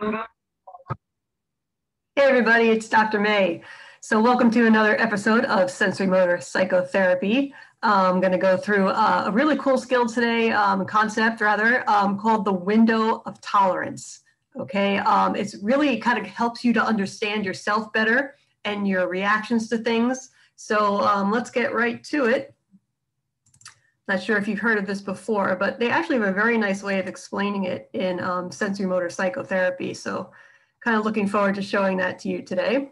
Hey everybody, it's Dr. May. So welcome to another episode of Sensorimotor Psychotherapy. I'm going to go through a really cool skill today, concept called the window of tolerance. Okay, it's really kind of helps you to understand yourself better and your reactions to things. So let's get right to it. Not sure if you've heard of this before, but they actually have a very nice way of explaining it in sensorimotor psychotherapy. So kind of looking forward to showing that to you today.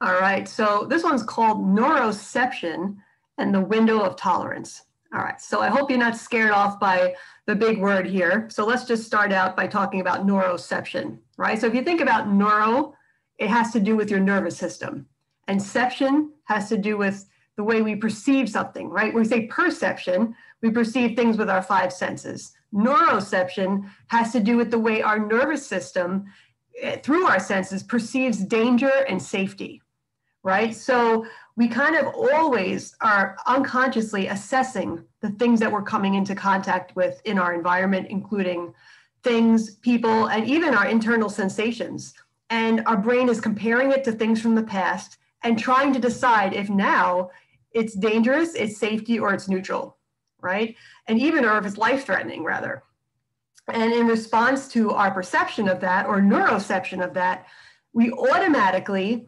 All right, so this one's called neuroception and the window of tolerance. All right, so I hope you're not scared off by the big word here. So let's just start out by talking about neuroception, right? So if you think about neuro, it has to do with your nervous system. And ception has to do with the way we perceive something, right? When we say perception, we perceive things with our five senses. Neuroception has to do with the way our nervous system, through our senses, perceives danger and safety, right? So we kind of always are unconsciously assessing the things that we're coming into contact with in our environment, including things, people, and even our internal sensations. And our brain is comparing it to things from the past and trying to decide if now it's dangerous, it's safety, or it's neutral, right? And even, or if it's life-threatening, rather. And in response to our perception of that, or neuroception of that, we automatically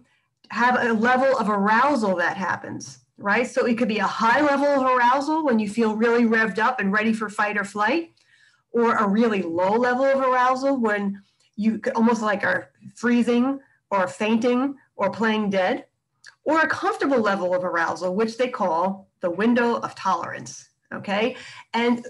have a level of arousal that happens, right? So it could be a high level of arousal when you feel really revved up and ready for fight or flight, or a really low level of arousal when you almost like are freezing or fainting or playing dead, or a comfortable level of arousal, which they call the window of tolerance, okay? And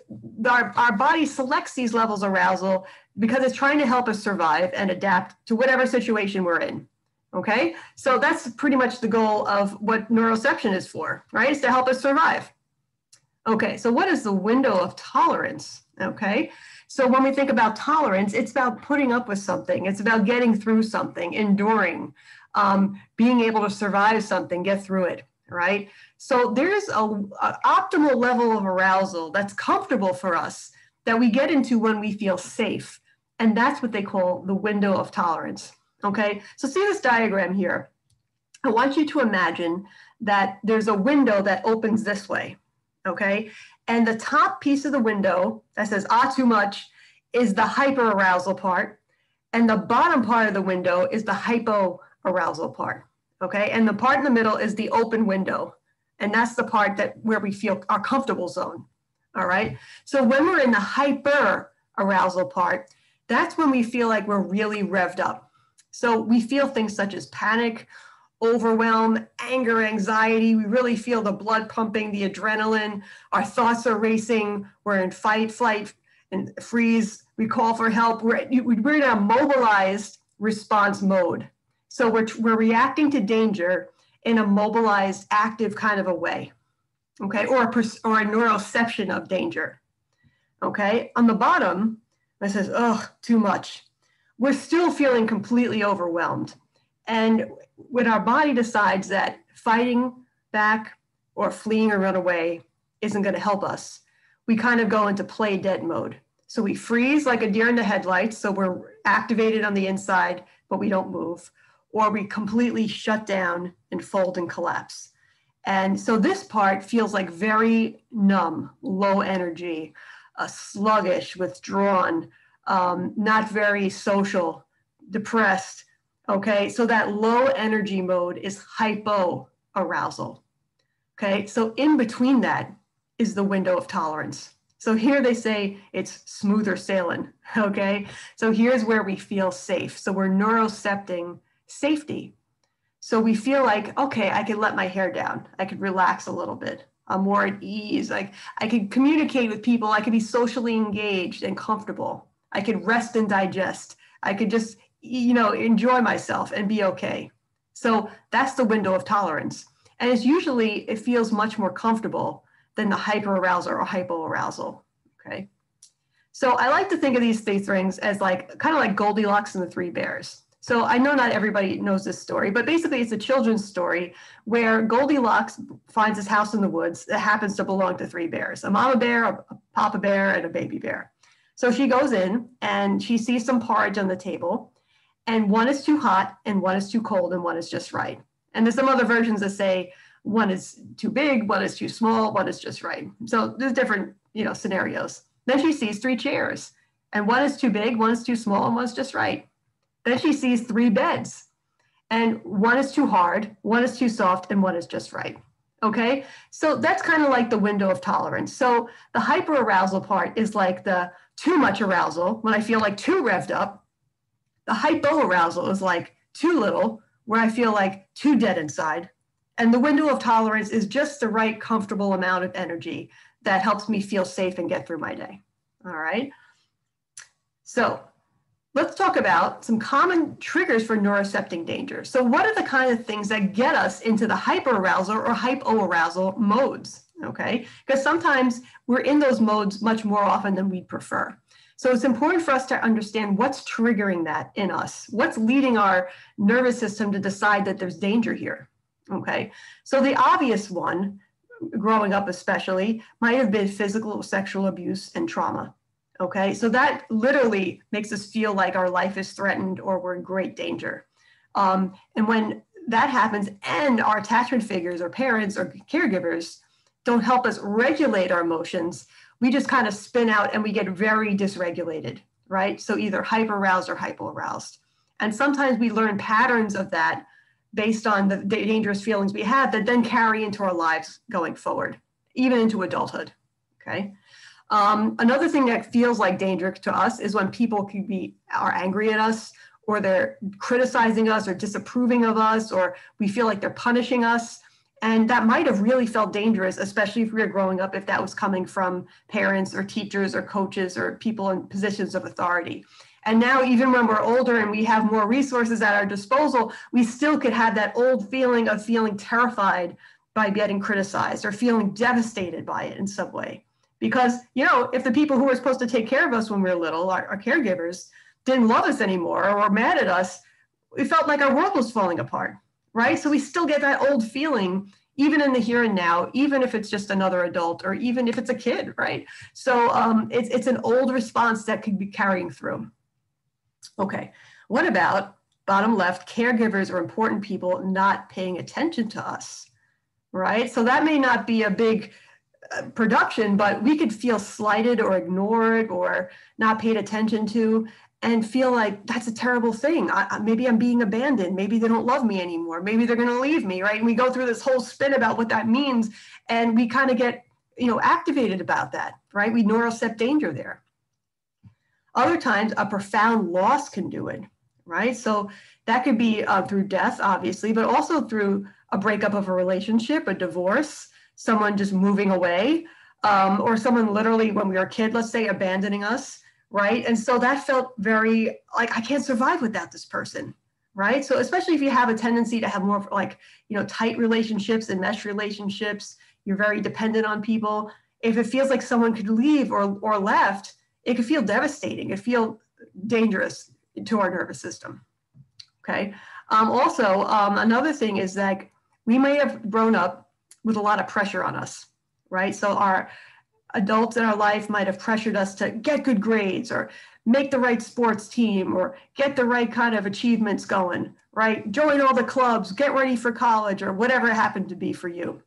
our body selects these levels of arousal because it's trying to help us survive and adapt to whatever situation we're in, okay? So that's pretty much the goal of what neuroception is for, right? It's to help us survive. Okay, so what is the window of tolerance, okay? So when we think about tolerance, it's about putting up with something. It's about getting through something, enduring, being able to survive something, get through it, right? So there's a optimal level of arousal that's comfortable for us that we get into when we feel safe. And that's what they call the window of tolerance, okay? So see this diagram here. I want you to imagine that there's a window that opens this way, okay? And the top piece of the window that says, ah, too much, is the hyperarousal part. And the bottom part of the window is the hypo arousal part, okay? And the part in the middle is the open window. And that's the part that where we feel our comfortable zone, all right? So when we're in the hyper arousal part, that's when we feel like we're really revved up. So we feel things such as panic, overwhelm, anger, anxiety. We really feel the blood pumping, the adrenaline. Our thoughts are racing. We're in fight, flight, and freeze. We call for help. We're in a mobilized response mode. So we're reacting to danger in a mobilized, active kind of a way, okay? Or a neuroception of danger, okay? On the bottom, it says, oh, too much. We're still feeling completely overwhelmed. And when our body decides that fighting back or fleeing or run away isn't gonna help us, we kind of go into play dead mode. So we freeze like a deer in the headlights, so we're activated on the inside, but we don't move. Or we completely shut down and fold and collapse. And so this part feels like very numb, low energy, sluggish, withdrawn, not very social, depressed, okay? So that low energy mode is hypoarousal, okay? So in between that is the window of tolerance. So here they say it's smoother sailing, okay? So here's where we feel safe. So we're neurocepting safety. So we feel like, okay, I can let my hair down. I could relax a little bit. I'm more at ease. I can communicate with people. I can be socially engaged and comfortable. I could rest and digest. I could just, you know, enjoy myself and be okay. So that's the window of tolerance. And it's usually, it feels much more comfortable than the hyperarousal or hypoarousal, okay? So I like to think of these three things as like, kind of like Goldilocks and the Three Bears. So I know not everybody knows this story, but basically it's a children's story where Goldilocks finds his house in the woods that happens to belong to three bears, a mama bear, a papa bear, and a baby bear. So she goes in and she sees some porridge on the table And one is too hot and one is too cold and one is just right. And there's some other versions that say one is too big, one is too small, one is just right. So there's different, you know, scenarios. Then she sees three chairs and one is too big, one is too small, and one is just right. Then she sees three beds and one is too hard, one is too soft, and one is just right. Okay, so that's kind of like the window of tolerance. So the hyperarousal part is like the too much arousal, when I feel like too revved up. The hypoarousal is like too little, where I feel like too dead inside. And the window of tolerance is just the right comfortable amount of energy that helps me feel safe and get through my day. All right. So let's talk about some common triggers for neuroception danger. So what are the kind of things that get us into the hyperarousal or hypoarousal modes? Okay, because sometimes we're in those modes much more often than we'd prefer. So it's important for us to understand what's triggering that in us. What's leading our nervous system to decide that there's danger here? Okay, so the obvious one, growing up especially, might have been physical or sexual abuse and trauma. Okay, so that literally makes us feel like our life is threatened or we're in great danger. And when that happens and our attachment figures or parents or caregivers don't help us regulate our emotions, we just kind of spin out and we get very dysregulated, right? So either hyperaroused or hypoaroused. And sometimes we learn patterns of that based on the dangerous feelings we have that then carry into our lives going forward, even into adulthood, okay? Another thing that feels like danger to us is when people are angry at us, or they're criticizing us or disapproving of us, or we feel like they're punishing us. And that might have really felt dangerous, especially if we were growing up, if that was coming from parents or teachers or coaches or people in positions of authority. And now, even when we're older and we have more resources at our disposal, we still could have that old feeling of feeling terrified by getting criticized or feeling devastated by it in some way. Because, you know, if the people who were supposed to take care of us when we were little, our caregivers, didn't love us anymore or were mad at us, it felt like our world was falling apart. Right? So we still get that old feeling, even in the here and now, even if it's just another adult or even if it's a kid, right? So it's an old response that could be carrying through. Okay, what about, bottom left, caregivers or important people not paying attention to us, right? So that may not be a big production, but we could feel slighted or ignored or not paid attention to, and feel like that's a terrible thing. Maybe I'm being abandoned. Maybe they don't love me anymore. Maybe they're going to leave me, right? And we go through this whole spin about what that means, and we kind of get, you know, activated about that, right? We neurocept danger there. Other times, a profound loss can do it, right? So that could be through death, obviously, but also through a breakup of a relationship, a divorce, someone just moving away, or someone literally, when we were a kid, let's say, abandoning us. Right. And so that felt very like, I can't survive without this person. Right. So especially if you have a tendency to have more like, you know, tight relationships and mesh relationships, you're very dependent on people. If it feels like someone could leave or left, it could feel devastating. It feels dangerous to our nervous system. OK, another thing is that we may have grown up with a lot of pressure on us. Right. So our adults in our life might have pressured us to get good grades or make the right sports team or get the right kind of achievements going, right? Join all the clubs, get ready for college or whatever it happened to be for you.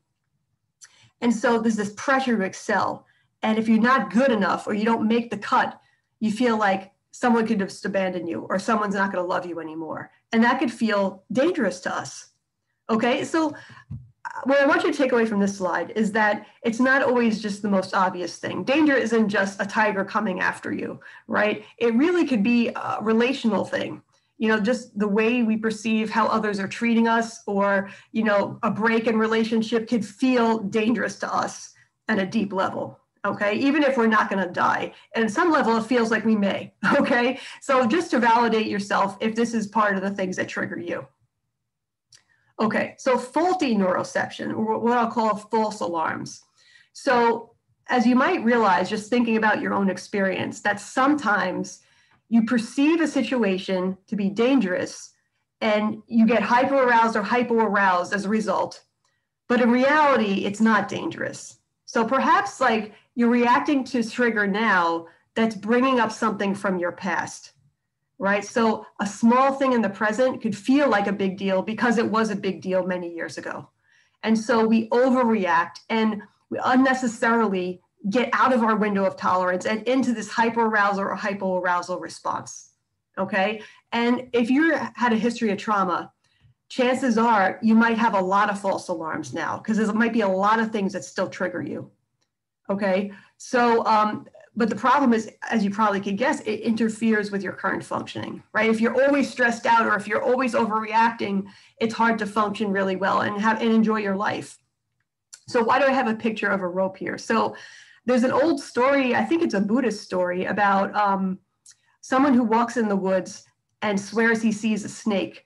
And so there's this pressure to excel. And if you're not good enough or you don't make the cut, you feel like someone could just abandon you or someone's not going to love you anymore. And that could feel dangerous to us. Okay, so what I want you to take away from this slide is that it's not always just the most obvious thing. Danger isn't just a tiger coming after you, right? It really could be a relational thing, you know, just the way we perceive how others are treating us, or, you know, a break in relationship could feel dangerous to us at a deep level, okay? Even if we're not going to die. And at some level, it feels like we may, okay? So just to validate yourself if this is part of the things that trigger you. Okay, so faulty neuroception, or what I'll call false alarms. So as you might realize, just thinking about your own experience, that sometimes you perceive a situation to be dangerous and you get hyperaroused or hypoaroused as a result, but in reality, it's not dangerous. So perhaps like you're reacting to a trigger now that's bringing up something from your past. right? So a small thing in the present could feel like a big deal because it was a big deal many years ago. And so we overreact and we unnecessarily get out of our window of tolerance and into this hyperarousal or hypoarousal response, okay? And if you had a history of trauma, chances are you might have a lot of false alarms now because there might be a lot of things that still trigger you, okay? So, but the problem is, as you probably could guess, it interferes with your current functioning, right? If you're always stressed out or if you're always overreacting, it's hard to function really well and enjoy your life. So why do I have a picture of a rope here? So there's an old story, I think it's a Buddhist story about someone who walks in the woods and swears he sees a snake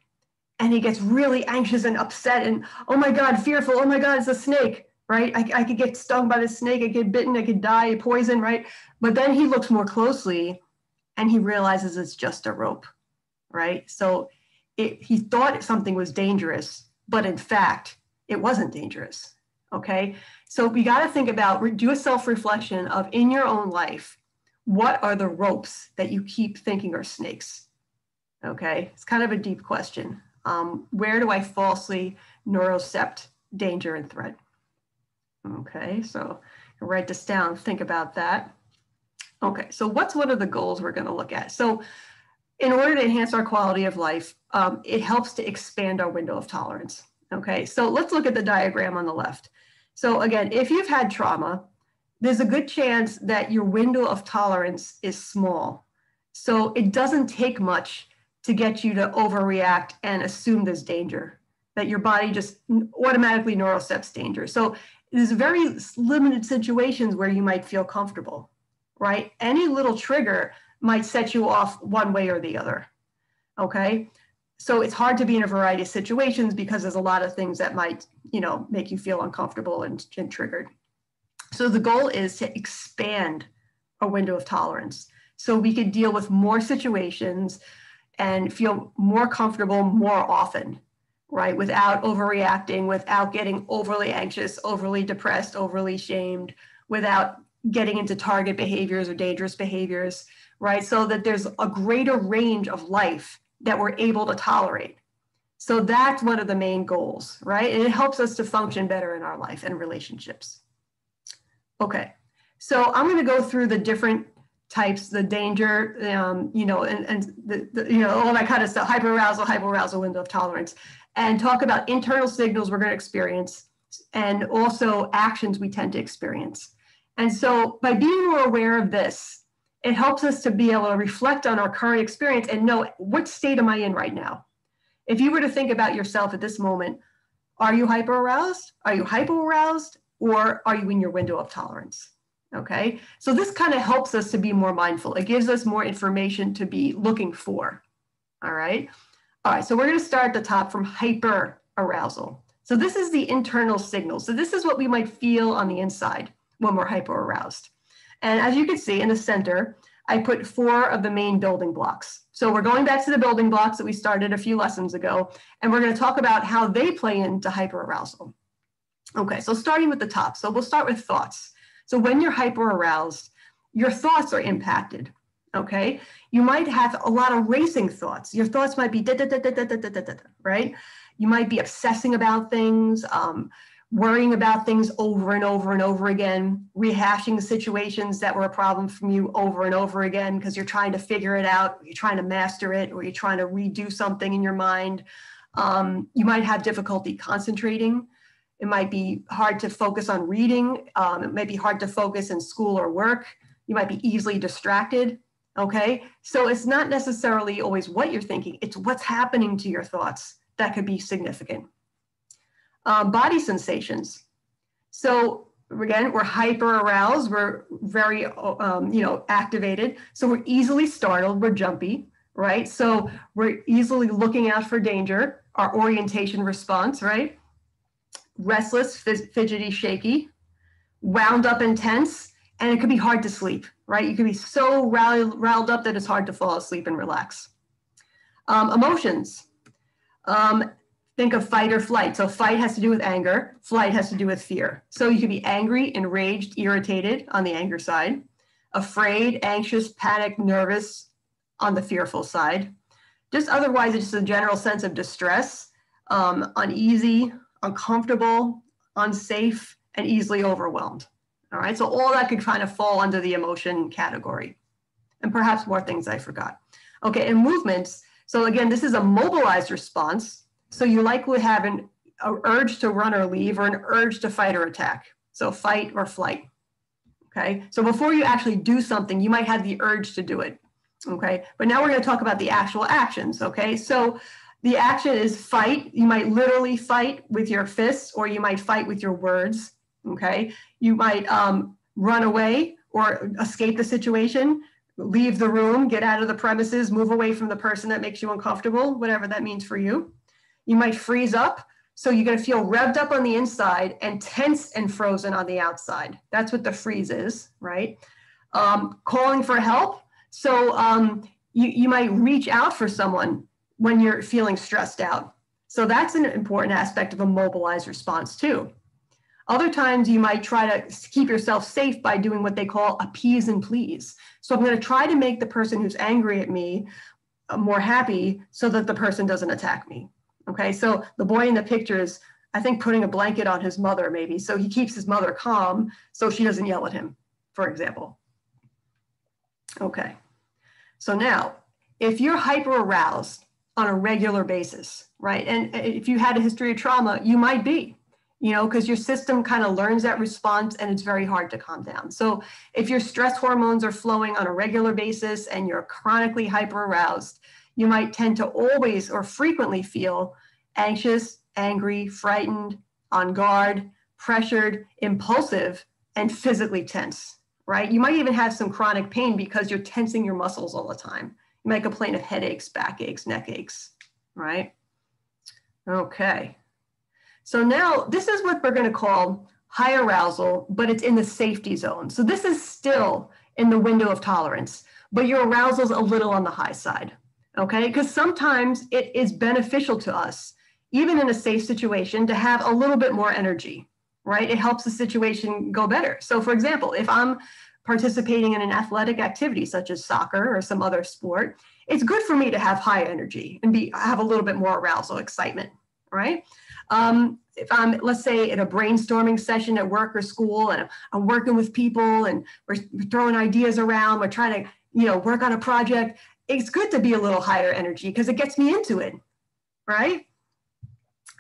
and he gets really anxious and upset and, oh my God, fearful, oh my God, it's a snake, right? I could get stung by the snake, I get bitten, I could die, poison, right? But then he looks more closely and he realizes it's just a rope, right? So he thought something was dangerous, but in fact, it wasn't dangerous, okay? So we gotta think about, do a self-reflection of in your own life, what are the ropes that you keep thinking are snakes, okay? It's kind of a deep question. Where do I falsely neurocept danger and threat? Okay, so write this down, think about that. Okay, so what's one of the goals we're going to look at? So in order to enhance our quality of life, it helps to expand our window of tolerance. Okay, so let's look at the diagram on the left. So again, if you've had trauma, there's a good chance that your window of tolerance is small. So it doesn't take much to get you to overreact and assume there's danger, that your body just automatically neurocepts danger. So there's very limited situations where you might feel comfortable, right? Any little trigger might set you off one way or the other, okay? So it's hard to be in a variety of situations because there's a lot of things that might, you know, make you feel uncomfortable and triggered. So the goal is to expand our window of tolerance so we could deal with more situations and feel more comfortable more often, right? Without overreacting, without getting overly anxious, overly depressed, overly shamed, without getting into target behaviors or dangerous behaviors, right? So that there's a greater range of life that we're able to tolerate. So that's one of the main goals, right? And it helps us to function better in our life and relationships. Okay, so I'm gonna go through the different types, the danger, you know, and the, you know, all that kind of stuff, hyperarousal, window of tolerance, and talk about internal signals we're going to experience and also actions we tend to experience. And so by being more aware of this, it helps us to be able to reflect on our current experience and know what state am I in right now? If you were to think about yourself at this moment, are you hyperaroused? Are you hypoaroused? Or are you in your window of tolerance? Okay, so this kind of helps us to be more mindful. It gives us more information to be looking for, all right? All right, so we're gonna start at the top from hyper arousal. So this is the internal signal. So this is what we might feel on the inside when we're hyper aroused. And as you can see in the center, I put four of the main building blocks. So we're going back to the building blocks that we started a few lessons ago, and we're gonna talk about how they play into hyper arousal. Okay, so starting with the top. So we'll start with thoughts. So when you're hyperaroused, your thoughts are impacted, okay? You might have a lot of racing thoughts. Your thoughts might be da-da-da-da-da-da-da-da, right? You might be obsessing about things, worrying about things over and over and over again, rehashing situations that were a problem for you over and over again because you're trying to figure it out, you're trying to master it, or you're trying to redo something in your mind. You might have difficulty concentrating. It might be hard to focus on reading. It might be hard to focus in school or work. You might be easily distracted, okay? So it's not necessarily always what you're thinking, it's what's happening to your thoughts that could be significant. Body sensations. So again, we're hyper aroused, we're very you know, activated. So we're easily startled, we're jumpy, right? So we're easily looking out for danger, our orientation response, right? Restless, fidgety, shaky, wound up and tense, and it could be hard to sleep, right? You could be so riled up that it's hard to fall asleep and relax. Emotions, think of fight or flight. So fight has to do with anger, flight has to do with fear. So you could be angry, enraged, irritated on the anger side, afraid, anxious, panicked, nervous, on the fearful side. Just otherwise, it's just a general sense of distress, uneasy, uncomfortable, unsafe, and easily overwhelmed. All right, so all that could kind of fall under the emotion category, and perhaps more things I forgot. Okay, and movements. So again, this is a mobilized response. So you likely have an urge to run or leave, or an urge to fight or attack. So fight or flight, okay? So before you actually do something, you might have the urge to do it, okay? But now we're gonna talk about the actual actions, okay? So the action is fight. You might literally fight with your fists, or you might fight with your words, okay? You might run away or escape the situation, leave the room, get out of the premises, move away from the person that makes you uncomfortable, whatever that means for you. You might freeze up. So you're going to feel revved up on the inside and tense and frozen on the outside. That's what the freeze is, right? Calling for help. So you might reach out for someone when you're feeling stressed out. So that's an important aspect of a mobilized response too. Other times you might try to keep yourself safe by doing what they call appease and please. So I'm going to try to make the person who's angry at me more happy so that the person doesn't attack me. Okay, so the boy in the picture is, I think, putting a blanket on his mother, maybe. So he keeps his mother calm so she doesn't yell at him, for example. Okay, so now, if you're hyper-aroused on a regular basis, right, and if you had a history of trauma, you might be, you know, because your system kind of learns that response and it's very hard to calm down. So if your stress hormones are flowing on a regular basis and you're chronically hyper-aroused, you might tend to always or frequently feel anxious, angry, frightened, on guard, pressured, impulsive, and physically tense, right? You might even have some chronic pain because you're tensing your muscles all the time. You might complain of headaches, backaches, neck aches, right? Okay. So now this is what we're going to call high arousal, but it's in the safety zone. So this is still in the window of tolerance, but your arousal's a little on the high side. Okay, because sometimes it is beneficial to us, even in a safe situation, to have a little bit more energy, right? It helps the situation go better. So for example, if I'm participating in an athletic activity such as soccer or some other sport, it's good for me to have high energy and have a little bit more arousal, excitement, right? If I'm, let's say, in a brainstorming session at work or school, and I'm working with people and we're throwing ideas around, we're trying to, you know, work on a project, it's good to be a little higher energy because it gets me into it, right?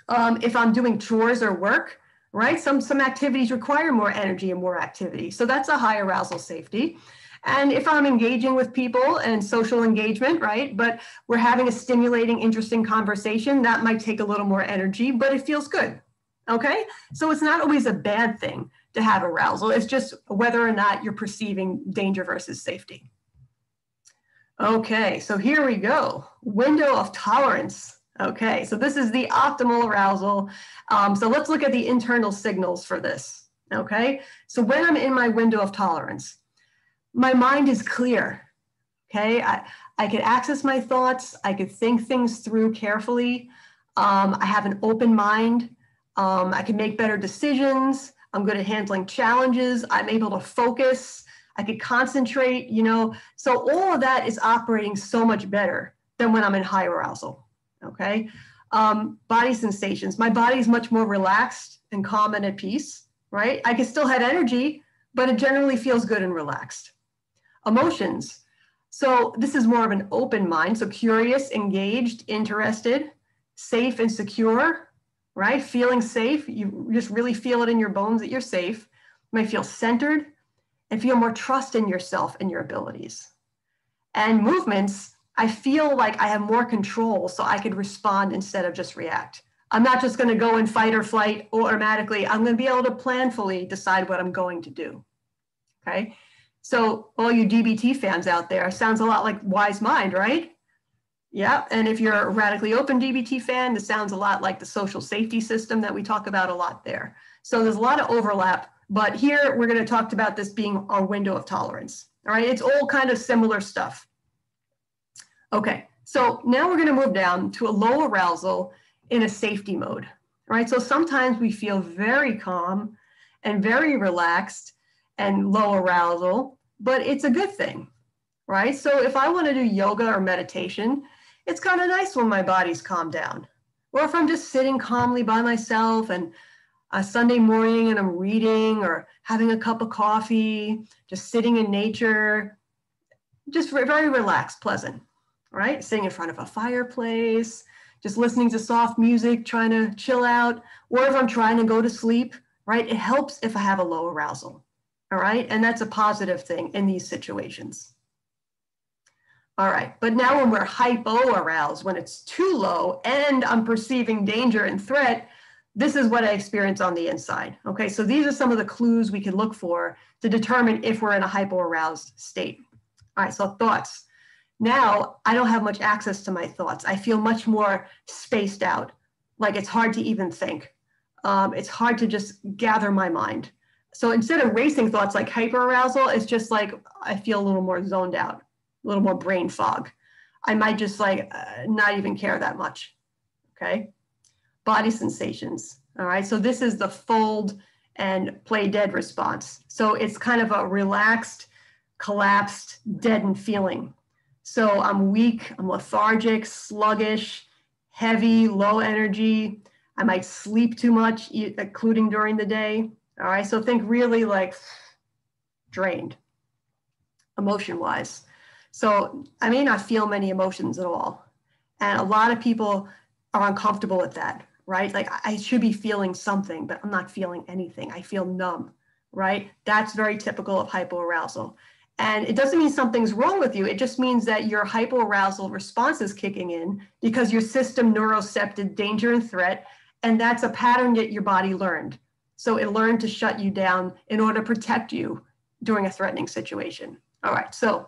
If I'm doing chores or work, right? Some activities require more energy and more activity. So that's a high arousal safety. And if I'm engaging with people and social engagement, right? But we're having a stimulating, interesting conversation, that might take a little more energy, but it feels good, okay? So it's not always a bad thing to have arousal. It's just whether or not you're perceiving danger versus safety. Okay, so here we go. Window of tolerance. Okay, so this is the optimal arousal. So let's look at the internal signals for this. Okay, so when I'm in my window of tolerance, my mind is clear. Okay, I can access my thoughts. I can think things through carefully. I have an open mind. I can make better decisions. I'm good at handling challenges. I'm able to focus. I could concentrate, you know, so all of that is operating so much better than when I'm in high arousal, okay? Body sensations, my body is much more relaxed and calm and at peace, right? I can still have energy, but it generally feels good and relaxed. Emotions, so this is more of an open mind, so curious, engaged, interested, safe and secure, right? Feeling safe, you just really feel it in your bones that you're safe. You might feel centered, and feel more trust in yourself and your abilities. And movements, I feel like I have more control so I could respond instead of just react. I'm not just gonna go in fight or flight automatically, I'm gonna be able to planfully decide what I'm going to do, okay? So all you DBT fans out there, sounds a lot like Wise Mind, right? Yeah, and if you're a Radically Open DBT fan, this sounds a lot like the social safety system that we talk about a lot there. So there's a lot of overlap. But here we're going to talk about this being our window of tolerance. All right, it's all kind of similar stuff. Okay, so now we're going to move down to a low arousal in a safety mode. All right, so sometimes we feel very calm and very relaxed and low arousal, but it's a good thing. right? So if I want to do yoga or meditation, it's kind of nice when my body's calmed down. Or if I'm just sitting calmly by myself and a Sunday morning and I'm reading or having a cup of coffee, just sitting in nature, just very relaxed, pleasant, right? Sitting in front of a fireplace, just listening to soft music, trying to chill out, or if I'm trying to go to sleep, right? It helps if I have a low arousal, all right? And that's a positive thing in these situations. All right, but now when we're hypoaroused, when it's too low and I'm perceiving danger and threat, this is what I experience on the inside, okay? So these are some of the clues we can look for to determine if we're in a hypoaroused state. All right, so thoughts. Now I don't have much access to my thoughts. I feel much more spaced out. Like it's hard to even think. It's hard to just gather my mind. So instead of racing thoughts like hyperarousal, it's just like I feel a little more zoned out, a little more brain fog. I might just like not even care that much, okay? Body sensations, all right? So this is the fold and play dead response. So it's kind of a relaxed, collapsed, deadened feeling. So I'm weak, I'm lethargic, sluggish, heavy, low energy. I might sleep too much, including during the day. All right, so think really like drained, emotion-wise. So I may not feel many emotions at all. And a lot of people are uncomfortable with that, right? Like I should be feeling something, but I'm not feeling anything. I feel numb, right? That's very typical of hypoarousal. And it doesn't mean something's wrong with you. It just means that your hypoarousal response is kicking in because your system neurocepted danger and threat. And that's a pattern that your body learned. So it learned to shut you down in order to protect you during a threatening situation. All right, so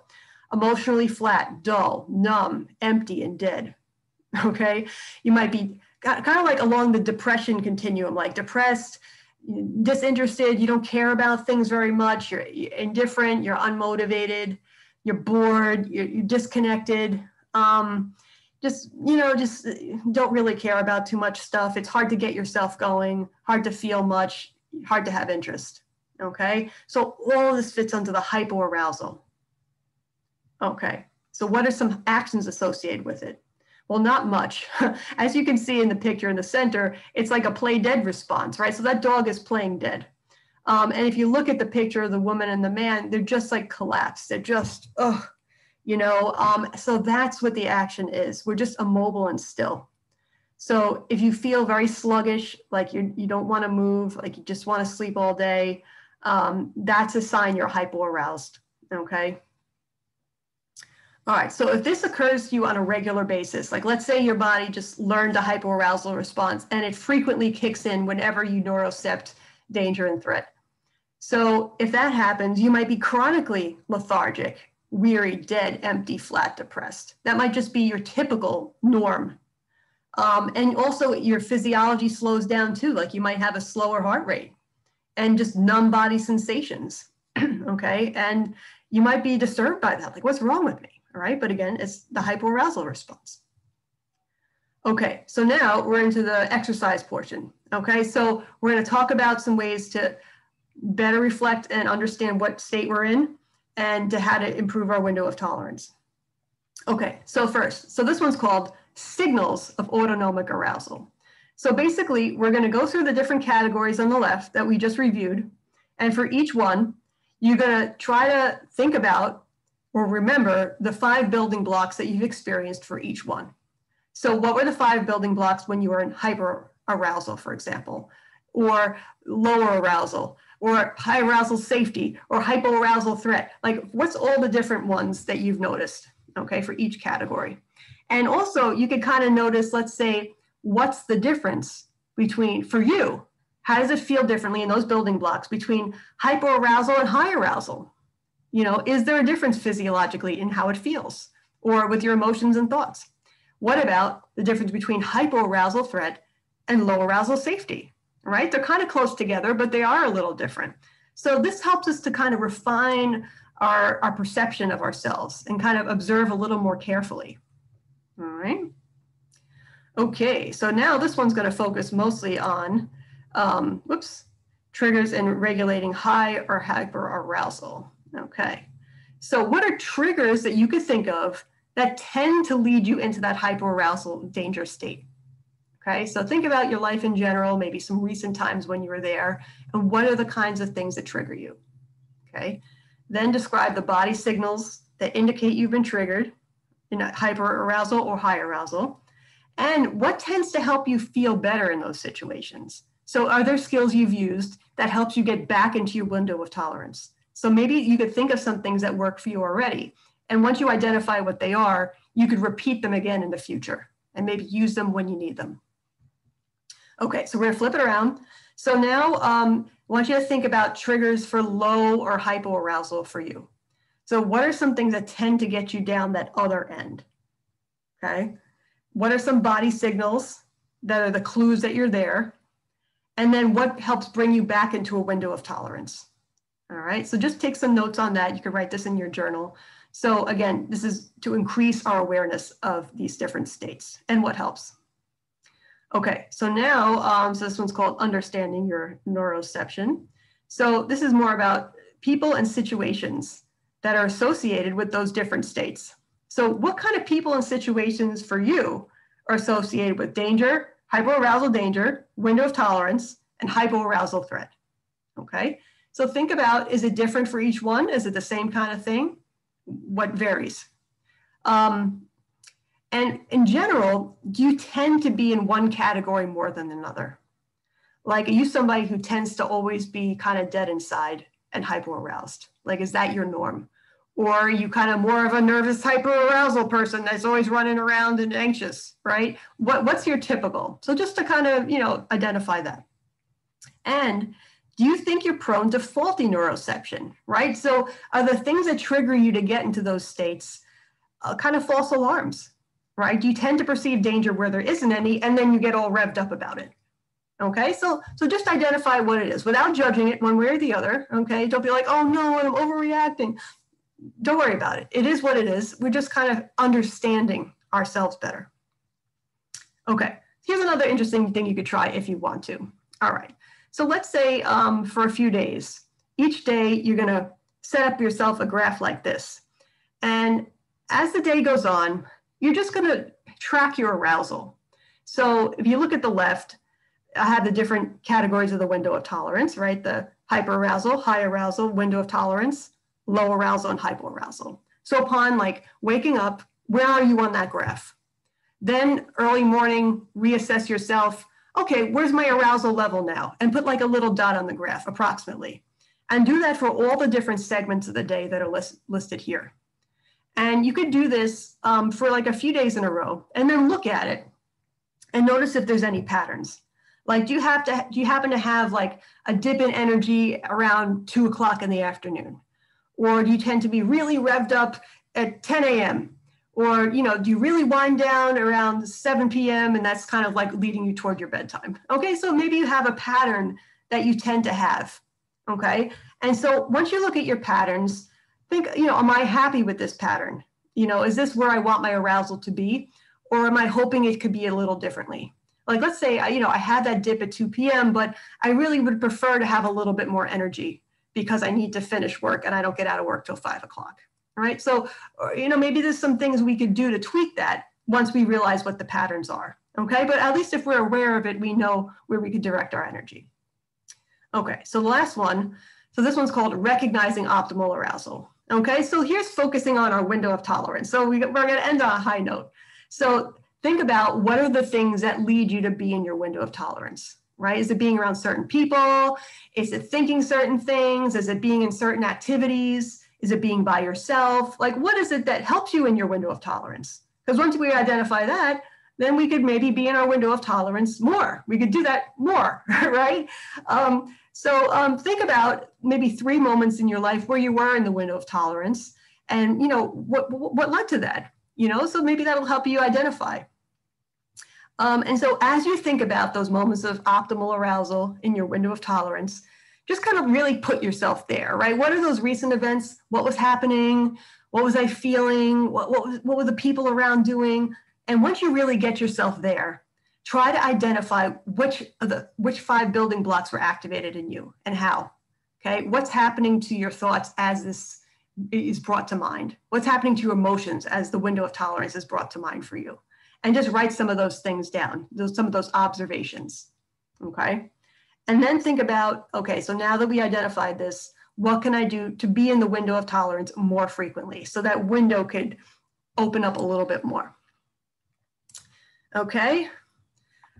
emotionally flat, dull, numb, empty, and dead, okay? You might be kind of like along the depression continuum, like depressed, disinterested, you don't care about things very much, you're indifferent, you're unmotivated, you're bored, you're disconnected, just, you know, just don't really care about too much stuff. It's hard to get yourself going, hard to feel much, hard to have interest, okay? So all of this fits under the hypoarousal. Okay, so what are some actions associated with it? Well, not much. As you can see in the picture in the center, it's like a play dead response, right? So that dog is playing dead. And if you look at the picture of the woman and the man, they're just like collapsed. They're just, oh, you know, so that's what the action is. We're just immobile and still. So if you feel very sluggish, like you don't want to move, like you just want to sleep all day, that's a sign you're hypoaroused, okay? All right, so if this occurs to you on a regular basis, like let's say your body just learned a hypoarousal response and it frequently kicks in whenever you neurocept danger and threat. So if that happens, you might be chronically lethargic, weary, dead, empty, flat, depressed. That might just be your typical norm. And also your physiology slows down too, like you might have a slower heart rate and just numb body sensations, okay? And you might be disturbed by that, like what's wrong with me? All right, but again, it's the hypoarousal response. Okay, so now we're into the exercise portion. Okay, so we're going to talk about some ways to better reflect and understand what state we're in and to how to improve our window of tolerance. Okay, so first, so this one's called signals of autonomic arousal. So basically, we're going to go through the different categories on the left that we just reviewed. And for each one, you're going to try to think about or remember the 5 building blocks that you've experienced for each one. So what were the 5 building blocks when you were in hyperarousal, for example, or lower arousal, or high arousal safety, or hypoarousal threat? Like what's all the different ones that you've noticed, okay, for each category? And also you could kind of notice, let's say, what's the difference between, for you, how does it feel differently in those building blocks between hyperarousal and high arousal? You know, is there a difference physiologically in how it feels or with your emotions and thoughts? What about the difference between hypoarousal threat and low arousal safety, right? They're kind of close together, but they are a little different. So this helps us to kind of refine our perception of ourselves and kind of observe a little more carefully, all right? Okay, so now this one's going to focus mostly on, triggers in regulating high or hyperarousal. Okay, So what are triggers that you could think of that tend to lead you into that hyperarousal danger state? Okay, so think about your life in general, maybe some recent times when you were there, and what are the kinds of things that trigger you? Okay, then describe the body signals that indicate you've been triggered in hyperarousal or high arousal, and what tends to help you feel better in those situations. So are there skills you've used that helps you get back into your window of tolerance? So maybe you could think of some things that work for you already. And once you identify what they are, you could repeat them again in the future and maybe use them when you need them. Okay, so we're gonna flip it around. So now I want you to think about triggers for low or hypoarousal for you. So what are some things that tend to get you down that other end? Okay, what are some body signals that are the clues that you're there? And then what helps bring you back into a window of tolerance? All right, so just take some notes on that. You can write this in your journal. So again, this is to increase our awareness of these different states and what helps. Okay, so now, so this one's called Understanding Your Neuroception. So this is more about people and situations that are associated with those different states. So what kind of people and situations for you are associated with danger, hypoarousal danger, window of tolerance, and hypoarousal threat? Okay, so think about, is it different for each one? Is it the same kind of thing? What varies? And in general, do you tend to be in one category more than another? Like, are you somebody who tends to always be kind of dead inside and hyperaroused? Like, is that your norm? Or are you kind of more of a nervous hyperarousal person that's always running around and anxious, right? What's your typical? So just to kind of, you know, identify that. And do you think you're prone to faulty neuroception, right? So are the things that trigger you to get into those states kind of false alarms, right? You tend to perceive danger where there isn't any, and then you get all revved up about it, okay? So just identify what it is without judging it one way or the other, okay? Don't be like, oh no, I'm overreacting. Don't worry about it. It is what it is. We're just kind of understanding ourselves better. Okay, here's another interesting thing you could try if you want to. All right. So let's say for a few days, each day you're going to set up yourself a graph like this. And as the day goes on, you're just going to track your arousal. So if you look at the left, I have the different categories of the window of tolerance, right? The hyperarousal, high arousal, window of tolerance, low arousal, and hypoarousal. So upon like waking up, where are you on that graph? Then early morning, reassess yourself. Okay, where's my arousal level now? And put like a little dot on the graph, approximately. And do that for all the different segments of the day that are listed here. And you could do this for like a few days in a row, and then look at it and notice if there's any patterns. Like, do you happen to have like a dip in energy around 2 o'clock in the afternoon? Or do you tend to be really revved up at 10 a.m.? Or, you know, do you really wind down around 7 p.m. and that's kind of like leading you toward your bedtime? Okay, so maybe you have a pattern that you tend to have, okay? And so once you look at your patterns, think, you know, am I happy with this pattern? You know, is this where I want my arousal to be? Or am I hoping it could be a little differently? Like, let's say, you know, I had that dip at 2 p.m., but I really would prefer to have a little bit more energy because I need to finish work and I don't get out of work till 5 o'clock. All right, so, you know, maybe there's some things we could do to tweak that once we realize what the patterns are, okay? But at least if we're aware of it, we know where we could direct our energy. Okay, so the last one, so this one's called Recognizing Optimal Arousal, okay? So here's focusing on our window of tolerance. So we're gonna end on a high note. So think about what are the things that lead you to be in your window of tolerance, right? Is it being around certain people? Is it thinking certain things? Is it being in certain activities? Is it being by yourself? Like, what is it that helps you in your window of tolerance? Because once we identify that, then we could maybe be in our window of tolerance more. We could do that more, right? So think about maybe 3 moments in your life where you were in the window of tolerance and, you know, what led to that, you know? So maybe that'll help you identify. And so as you think about those moments of optimal arousal in your window of tolerance, just kind of really put yourself there, right? What are those recent events? What was happening? What was I feeling? What were the people around doing? And once you really get yourself there, try to identify which 5 building blocks were activated in you and how, okay? What's happening to your thoughts as this is brought to mind. What's happening to your emotions as the window of tolerance is brought to mind for you. And just write some of those things down, some of those observations, okay? And then think about, okay, so now that we identified this, what can I do to be in the window of tolerance more frequently? So that window could open up a little bit more. Okay,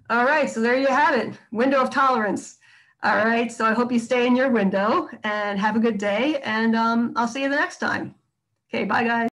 all right, so there you have it, window of tolerance. All right, so I hope you stay in your window and have a good day, and I'll see you the next time. Okay, bye guys.